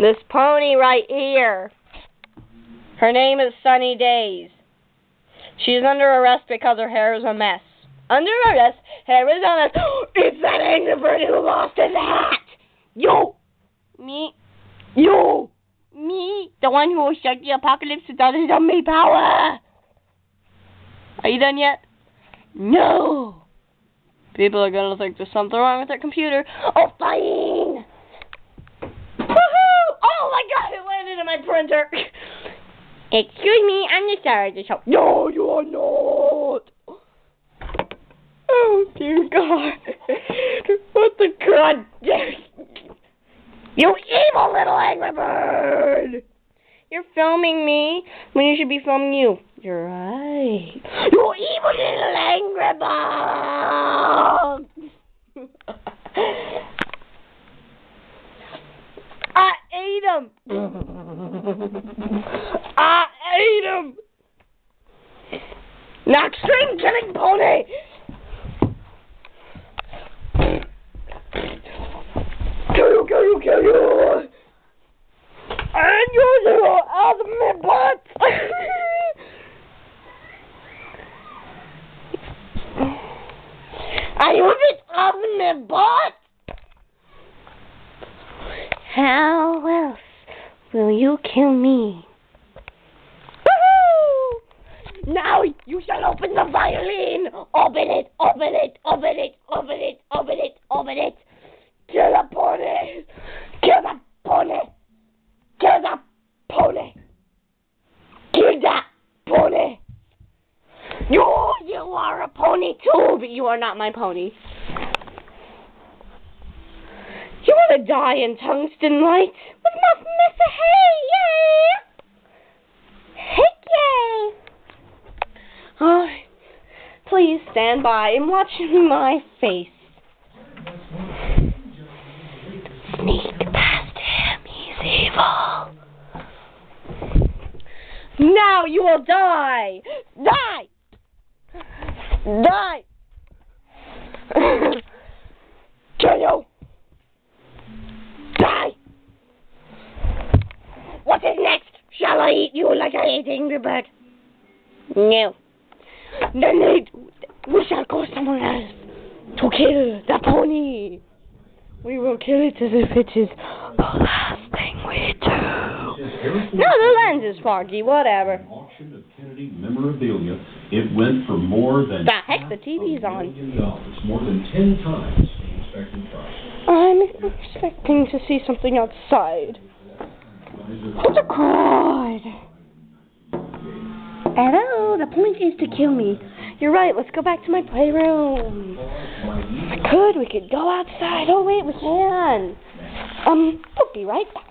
This pony right here. Her name is Sunny Daze. She's under arrest because her hair is a mess. Under arrest, hair is a mess. It's that angry bird who lost his hat. Yo. Me. Yo. Me. The one who will shut the apocalypse without his dummy power. Are you done yet? No. People are going to think there's something wrong with their computer. Oh, fine. Woohoo. Oh, my God. It landed in my printer. Excuse me. I'm the star of the show. No, you are not. Oh, dear God. What the God? You evil little angry bird. You're filming me when you should be filming you. You're right. You evil little angry bird! I ate him! I ate him! Now extreme killing pony! Kill you, kill you, kill you! And you little ultimate butt! Are you just oven my butt? How else will you kill me? Woohoo! Now you shall open the violin! Open it, open it, open it, open it, open it, open it! Kill the pony! Kill the pony! Kill the pony! Kill that pony! You are a pony too, but you are not my pony. You want to die in tungsten light? With my Mr. Hey, yay! Heck yay! Oh, please stand by and watch my face. Sneak past him, he's evil. Now you will die! Die! Die! Kill you! Die! What is next? Shall I eat you like I ate Angry Bird? No. Then we shall call someone else to kill the pony. We will kill it as if it is the last thing we do. No, the lens is foggy. Whatever. Memorabilia, it went for more than the TV's on. More than 10 times the expected price. I'm expecting to see something outside. What a crowd! Hello, the point is to kill me. You're right, let's go back to my playroom. We could go outside. Oh wait, we can. I'll be right back.